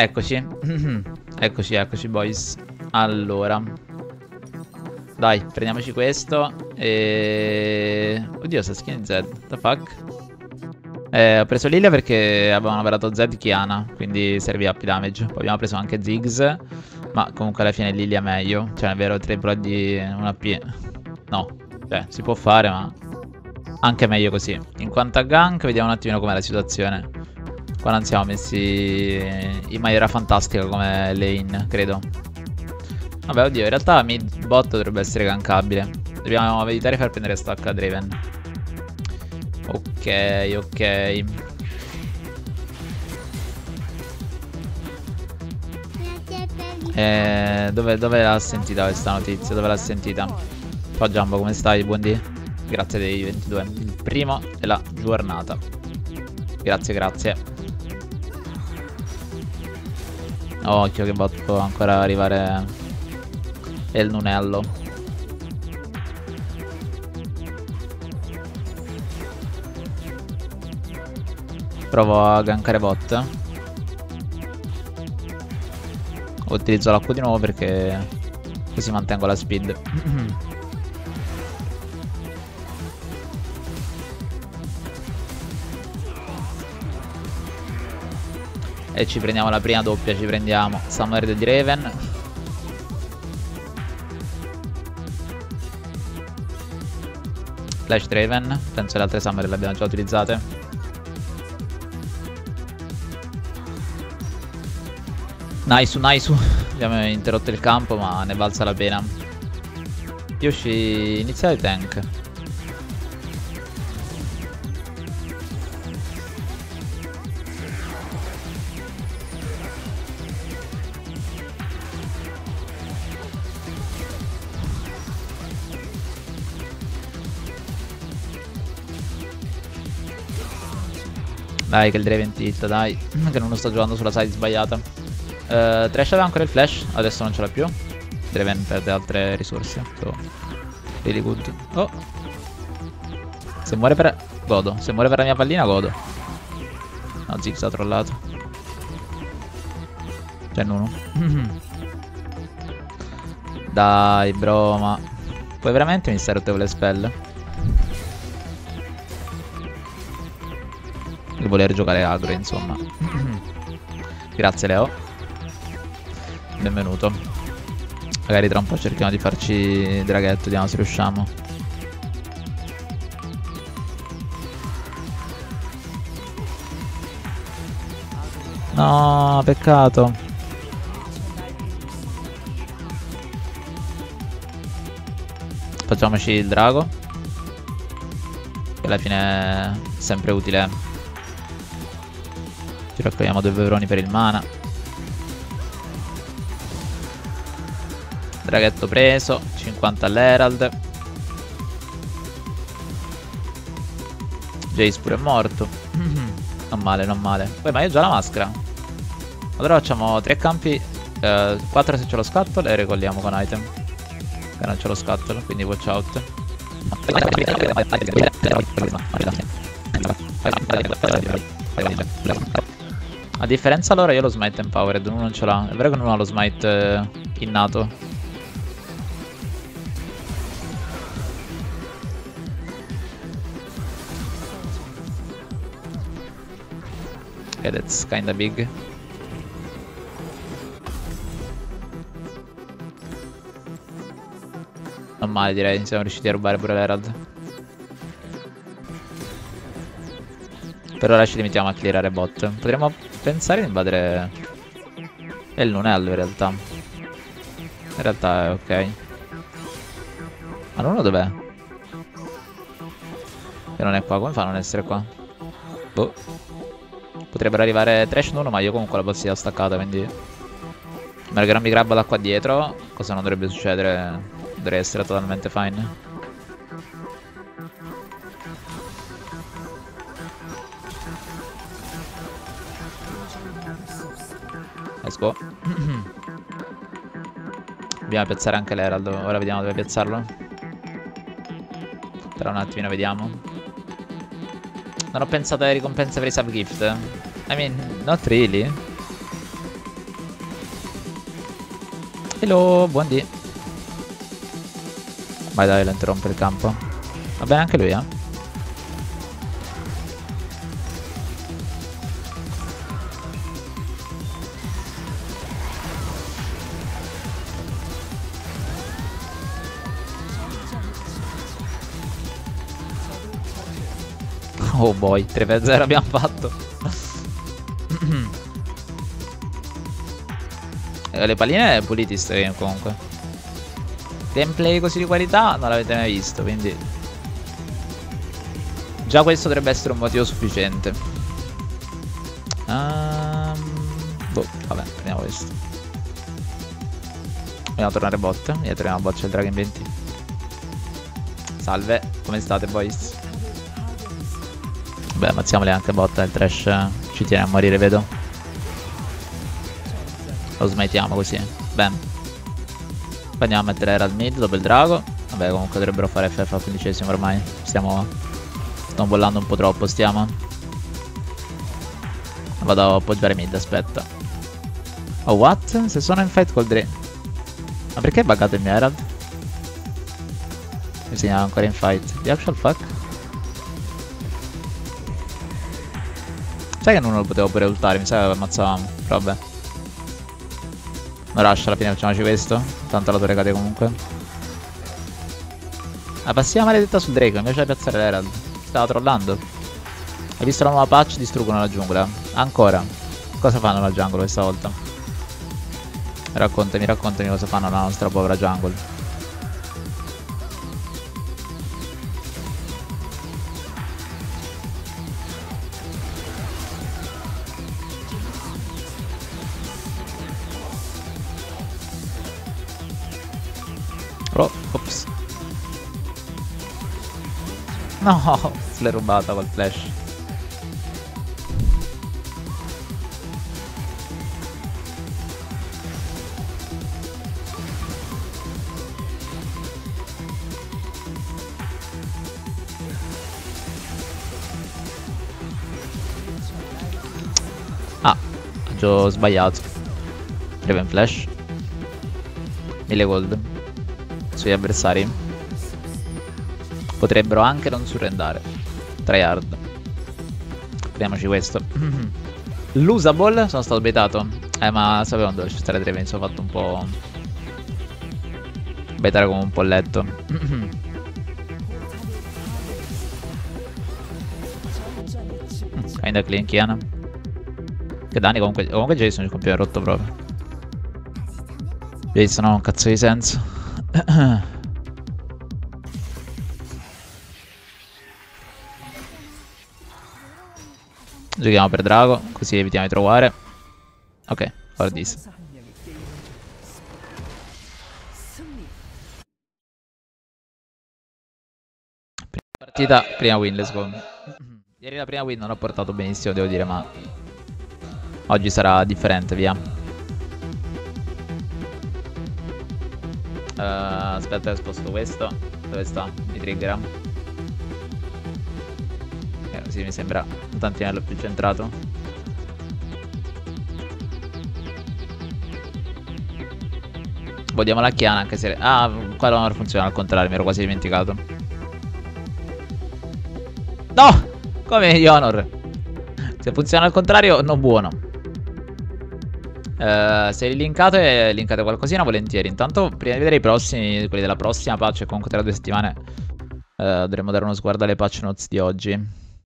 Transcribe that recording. Eccoci. Eccoci, eccoci, boys. Allora, dai, prendiamoci questo. E... oddio, sta skin Zed. What the fuck? Ho preso Lilia perché avevano varato Zed Kiana, quindi serviva più damage. Poi abbiamo preso anche Ziggs, ma comunque alla fine Lilia è meglio. Cioè, è vero, 3 pro di 1 AP. No, cioè, si può fare, ma anche meglio così. In quanto a gank, vediamo un attimino com'è la situazione. Qua non siamo messi in maniera fantastica come lane, credo. Vabbè, oddio, in realtà mid bot dovrebbe essere gankabile. Dobbiamo evitare di far prendere stack a Draven. Ok, ok. Dove l'ha sentita questa notizia? Dove l'ha sentita? Ciao Giambo, come stai? Buondì. Grazie dei 22. Il primo della giornata. Grazie, grazie. Occhio che bot può ancora arrivare. E il Nunello. Provo a gankare bot. Utilizzo l'acqua di nuovo perché così mantengo la speed. E ci prendiamo la prima doppia, ci prendiamo Summer di Draven. Flash Draven. Penso le altre Summer le abbiamo già utilizzate. Nice, nice. Abbiamo interrotto il campo, ma ne valsa la pena. Yoshi, inizia il tank. Dai che il Draven tilt, dai. Che non lo sto giocando sulla side sbagliata. Thresh aveva ancora il flash, adesso non ce l'ha più. Draven perde altre risorse. So, really good. Oh, se muore per... godo. Se muore per la mia pallina godo. No, Ziggs ha trollato. C'è uno. Dai bro, ma poi veramente mi stai rotto con le spelle. Voler giocare agro, insomma. Grazie Leo, benvenuto. Magari tra un po' cerchiamo di farci draghetto, vediamo se riusciamo. No, peccato. Facciamoci il drago, che alla fine è sempre utile. Ci raccogliamo 2 peperoni per il mana. Draghetto preso, 50 all'Herald. Jayce pure è morto. Non male, non male. Poi ma io ho già la maschera. Allora facciamo 3 campi, 4 se c'ho lo scatolo e regoliamo con item. Che non c'ho lo scatolo, quindi watch out. A differenza allora io lo smite empowered, uno non ce l'ha. È vero che non ha lo smite innato. Ok, that's kinda big. Non male direi, siamo riusciti a rubare pure l'Herald. Per ora ci limitiamo a clearare bot. Potremmo pensare di invadere il Nunello in realtà. In realtà è ok. Ma l'uno dov'è? Che non è qua, come fa a non essere qua? Boh. Potrebbero arrivare Trash Nuno, ma io comunque la bot si è staccata, quindi a meno che non mi grabba da qua dietro, cosa non dovrebbe succedere. Dovrei essere totalmente fine. Dobbiamo piazzare anche l'Herald. Ora vediamo dove piazzarlo. Però un attimino vediamo. Non ho pensato alle ricompense per i subgift. I mean, not really. Hello, buon dì. Vai dai, lo interrompe il campo. Va bene anche lui, eh. Oh boy, 3-0 abbiamo fatto. Le palline pulite stream comunque. Gameplay così di qualità non l'avete mai visto, quindi già questo dovrebbe essere un motivo sufficiente. Boh, vabbè, prendiamo questo. Andiamo a tornare botte. E troviamo bot, c'è il Dragon 20. Salve, come state boys? Beh, ammazziamole anche botta, il trash ci tiene a morire, vedo. Lo smitiamo così. Bene. Poi andiamo a mettere Herald mid dopo il drago. Vabbè, comunque dovrebbero fare FF al 15esimo ormai. Stiamo stombollando un po' troppo, stiamo. Vado a appoggiare mid, aspetta. Oh, what? Se sono in fight col Drake. Ma perché è buggato il mio Herald? Mi segnala ancora in fight. The actual fuck? Sai che non lo potevo pure ultare, mi sa che ammazzavamo. Però vabbè. Non rush, alla fine facciamoci questo. Tanto la torre cade comunque. La passiva maledetta sul Drake, invece di piazzare l'Herald. Stava trollando. Hai visto la nuova patch? Distruggono la giungla. Ancora. Cosa fanno la jungle questa volta? Raccontami cosa fanno la nostra povera jungle. Ops. No, se l'è rubata col flash. Ah, ho sbagliato. Draven flash. 1000 gold. Sui avversari potrebbero anche non surrendare. Tryhard. Prendiamoci questo. L'usable, sono stato betato. Ma sapevo non dovevo stare Draven, sono fatto un po' betare come un polletto. Kinda clean Kiana. Che danni comunque. Comunque Jason il computer è rotto proprio. Jason ha un cazzo di senso. Giochiamo per drago, così evitiamo di trovare. Ok, for this. Prima partita, prima win, let's go. Ieri la prima win non ho portato benissimo, devo dire, ma oggi sarà differente, via. Aspetta, sposto questo. Dove sta? Mi triggera. Sì, mi sembra un tantinello più centrato. Vogliamo la Kiana anche se... Ah, qua non funziona al contrario, mi ero quasi dimenticato. No! Come Yonor? Se funziona al contrario, non buono. Se linkate qualcosina volentieri. Intanto prima di vedere i prossimi, quelli della prossima patch, comunque tra 2 settimane dovremmo dare uno sguardo alle patch notes di oggi.